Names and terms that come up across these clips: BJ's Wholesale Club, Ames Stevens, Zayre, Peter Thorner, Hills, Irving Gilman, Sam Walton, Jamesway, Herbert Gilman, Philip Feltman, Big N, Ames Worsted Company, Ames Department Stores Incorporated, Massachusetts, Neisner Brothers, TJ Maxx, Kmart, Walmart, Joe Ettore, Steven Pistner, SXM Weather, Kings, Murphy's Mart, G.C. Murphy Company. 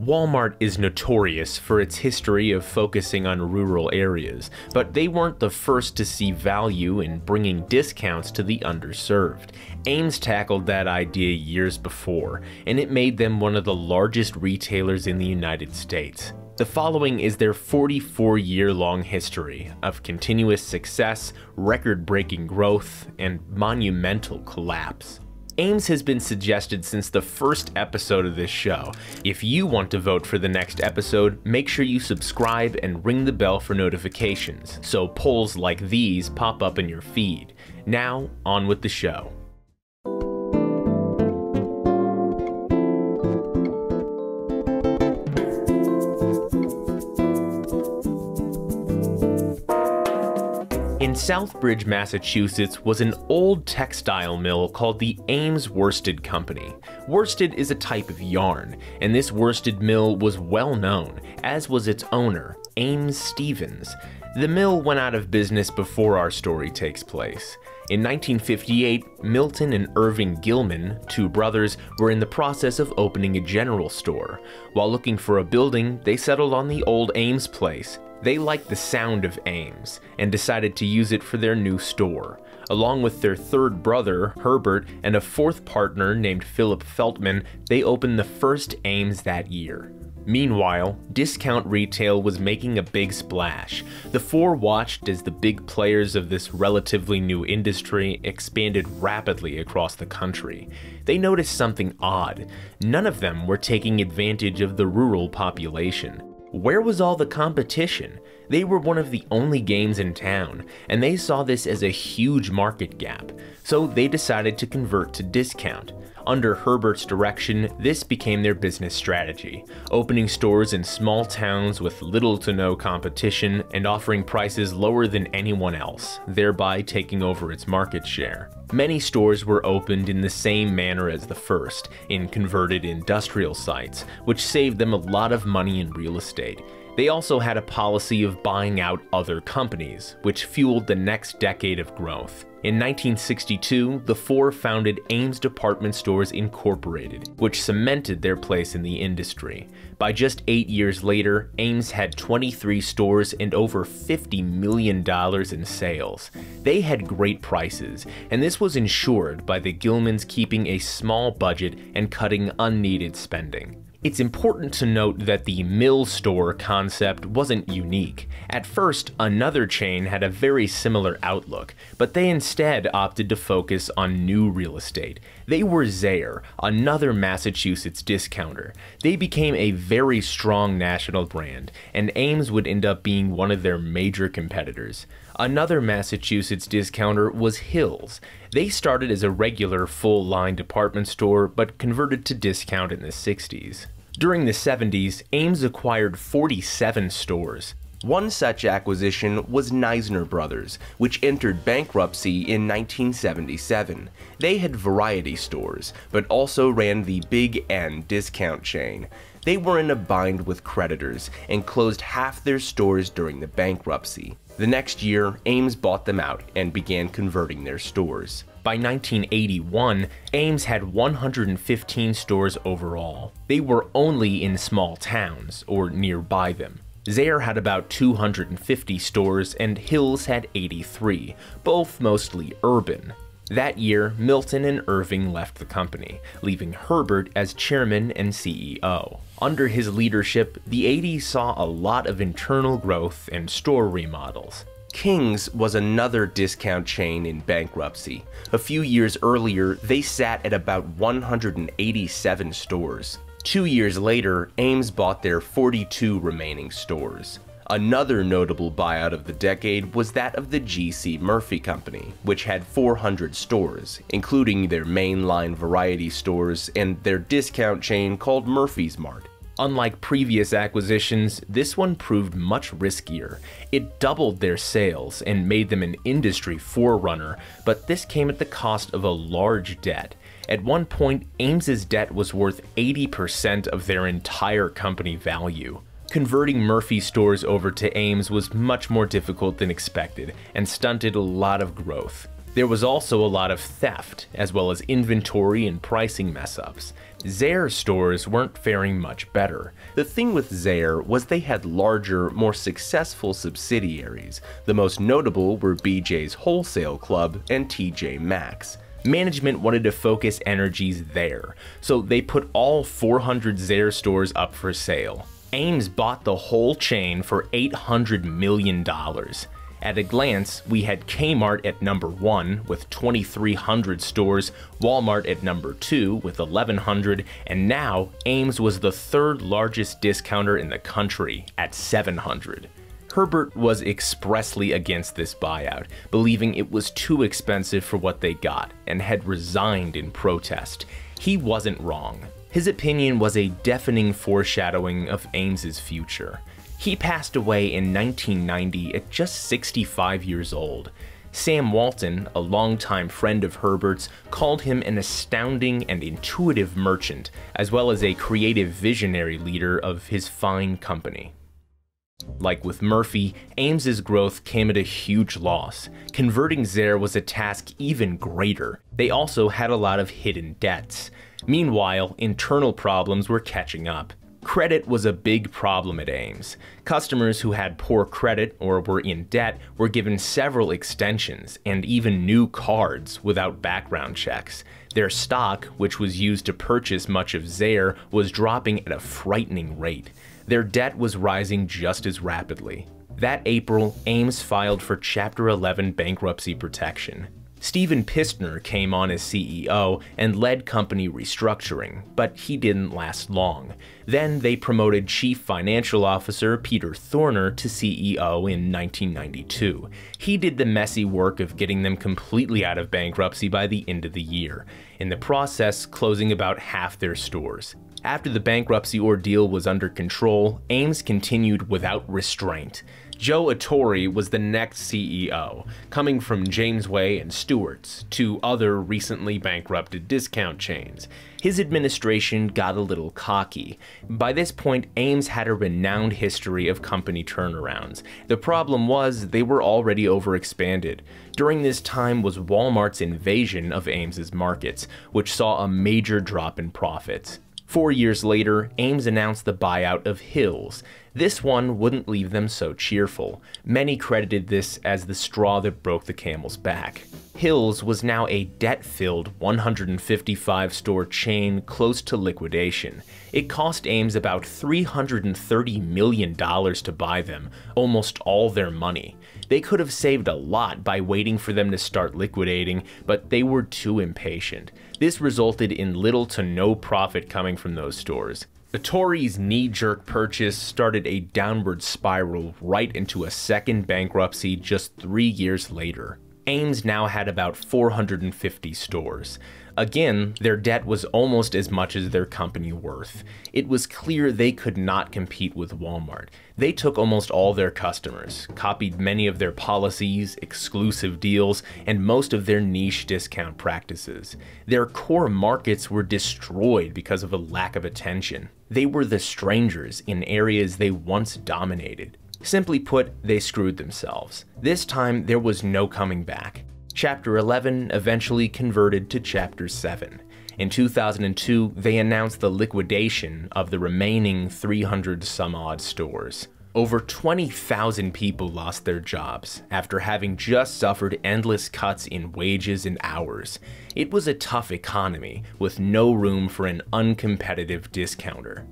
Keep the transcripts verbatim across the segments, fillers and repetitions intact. Walmart is notorious for its history of focusing on rural areas, but they weren't the first to see value in bringing discounts to the underserved. Ames tackled that idea years before, and it made them one of the largest retailers in the United States. The following is their forty-four year long history of continuous success, record-breaking growth, and monumental collapse. Ames has been suggested since the first episode of this show. If you want to vote for the next episode, make sure you subscribe and ring the bell for notifications, so polls like these pop up in your feed. Now, on with the show. In Southbridge, Massachusetts was an old textile mill called the Ames Worsted Company. Worsted is a type of yarn, and this worsted mill was well known, as was its owner, Ames Stevens. The mill went out of business before our story takes place. In nineteen fifty-eight, Milton and Irving Gilman, two brothers, were in the process of opening a general store. While looking for a building, they settled on the old Ames place. They liked the sound of Ames and decided to use it for their new store. Along with their third brother, Herbert, and a fourth partner named Philip Feltman, they opened the first Ames that year. Meanwhile, discount retail was making a big splash. The four watched as the big players of this relatively new industry expanded rapidly across the country. They noticed something odd. None of them were taking advantage of the rural population. Where was all the competition? They were one of the only games in town, and they saw this as a huge market gap, so they decided to convert to discount. Under Herbert's direction, this became their business strategy, opening stores in small towns with little to no competition and offering prices lower than anyone else, thereby taking over its market share. Many stores were opened in the same manner as the first, in converted industrial sites, which saved them a lot of money in real estate. They also had a policy of buying out other companies, which fueled the next decade of growth. In nineteen sixty-two, the four founded Ames Department Stores Incorporated, which cemented their place in the industry. By just eight years later, Ames had twenty-three stores and over fifty million dollars in sales. They had great prices, and this was ensured by the Gilmans keeping a small budget and cutting unneeded spending. It's important to note that the mill store concept wasn't unique. At first, another chain had a very similar outlook, but they instead opted to focus on new real estate. They were Zayre, another Massachusetts discounter. They became a very strong national brand, and Ames would end up being one of their major competitors. Another Massachusetts discounter was Hills. They started as a regular full-line department store, but converted to discount in the sixties. During the seventies, Ames acquired forty-seven stores. One such acquisition was Neisner Brothers, which entered bankruptcy in nineteen seventy-seven. They had variety stores, but also ran the Big N discount chain. They were in a bind with creditors and closed half their stores during the bankruptcy. The next year, Ames bought them out and began converting their stores. By nineteen eighty-one, Ames had one hundred fifteen stores overall. They were only in small towns, or nearby them. Zayre had about two hundred fifty stores and Hills had eighty-three, both mostly urban. That year, Milton and Irving left the company, leaving Herbert as chairman and C E O. Under his leadership, the eighties saw a lot of internal growth and store remodels. Kings was another discount chain in bankruptcy. A few years earlier, they sat at about one hundred eighty-seven stores. Two years later, Ames bought their forty-two remaining stores. Another notable buyout of the decade was that of the G C Murphy Company, which had four hundred stores, including their mainline variety stores and their discount chain called Murphy's Mart. Unlike previous acquisitions, this one proved much riskier. It doubled their sales and made them an industry forerunner, but this came at the cost of a large debt. At one point, Ames's debt was worth eighty percent of their entire company value. Converting Murphy stores over to Ames was much more difficult than expected and stunted a lot of growth. There was also a lot of theft, as well as inventory and pricing mess-ups. Zayre stores weren't faring much better. The thing with Zayre was they had larger, more successful subsidiaries. The most notable were B J's Wholesale Club and T J Maxx. Management wanted to focus energies there, so they put all four hundred Zayre stores up for sale. Ames bought the whole chain for eight hundred million dollars. At a glance, we had Kmart at number one with twenty-three hundred stores, Walmart at number two with eleven hundred, and now Ames was the third largest discounter in the country at seven hundred. Herbert was expressly against this buyout, believing it was too expensive for what they got, and had resigned in protest. He wasn't wrong. His opinion was a deafening foreshadowing of Ames's future. He passed away in nineteen ninety at just sixty-five years old. Sam Walton, a longtime friend of Herbert's, called him an astounding and intuitive merchant, as well as a creative visionary leader of his fine company. Like with Murphy, Ames's growth came at a huge loss. Converting Zayre was a task even greater. They also had a lot of hidden debts. Meanwhile, internal problems were catching up. Credit was a big problem at Ames. Customers who had poor credit or were in debt were given several extensions and even new cards without background checks. Their stock, which was used to purchase much of Zayre, was dropping at a frightening rate. Their debt was rising just as rapidly. That April, Ames filed for Chapter eleven bankruptcy protection. Steven Pistner came on as C E O and led company restructuring, but he didn't last long. Then they promoted Chief Financial Officer Peter Thorner to C E O in nineteen ninety-two. He did the messy work of getting them completely out of bankruptcy by the end of the year, in the process closing about half their stores. After the bankruptcy ordeal was under control, Ames continued without restraint. Joe Ettore was the next C E O, coming from Jamesway and Stewart's, two other recently bankrupted discount chains. His administration got a little cocky. By this point, Ames had a renowned history of company turnarounds. The problem was they were already overexpanded. During this time was Walmart's invasion of Ames's markets, which saw a major drop in profits. Four years later, Ames announced the buyout of Hills. This one wouldn't leave them so cheerful. Many credited this as the straw that broke the camel's back. Hills was now a debt-filled one hundred fifty-five store chain close to liquidation. It cost Ames about three hundred thirty million dollars to buy them, almost all their money. They could have saved a lot by waiting for them to start liquidating, but they were too impatient. This resulted in little to no profit coming from those stores. Ettore's knee-jerk purchase started a downward spiral right into a second bankruptcy just three years later. Ames now had about four hundred fifty stores. Again, their debt was almost as much as their company worth. It was clear they could not compete with Walmart. They took almost all their customers, copied many of their policies, exclusive deals, and most of their niche discount practices. Their core markets were destroyed because of a lack of attention. They were the strangers in areas they once dominated. Simply put, they screwed themselves. This time, there was no coming back. Chapter eleven eventually converted to Chapter seven. In two thousand two, they announced the liquidation of the remaining three hundred some odd stores. Over twenty thousand people lost their jobs after having just suffered endless cuts in wages and hours. It was a tough economy, with no room for an uncompetitive discounter.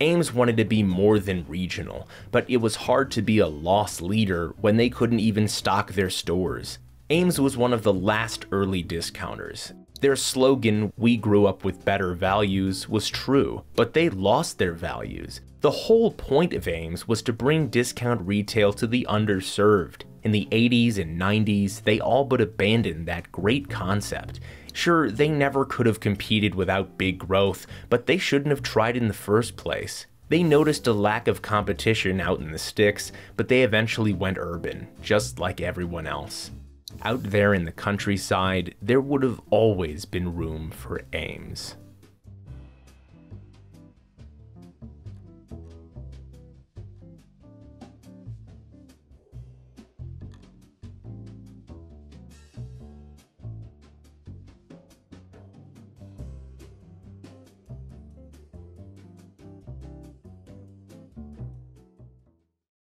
Ames wanted to be more than regional, but it was hard to be a loss leader when they couldn't even stock their stores. Ames was one of the last early discounters. Their slogan, "We grew up with better values," was true, but they lost their values. The whole point of Ames was to bring discount retail to the underserved. In the eighties and nineties, they all but abandoned that great concept. Sure, they never could have competed without big growth, but they shouldn't have tried in the first place. They noticed a lack of competition out in the sticks, but they eventually went urban, just like everyone else. Out there in the countryside, there would have always been room for Ames.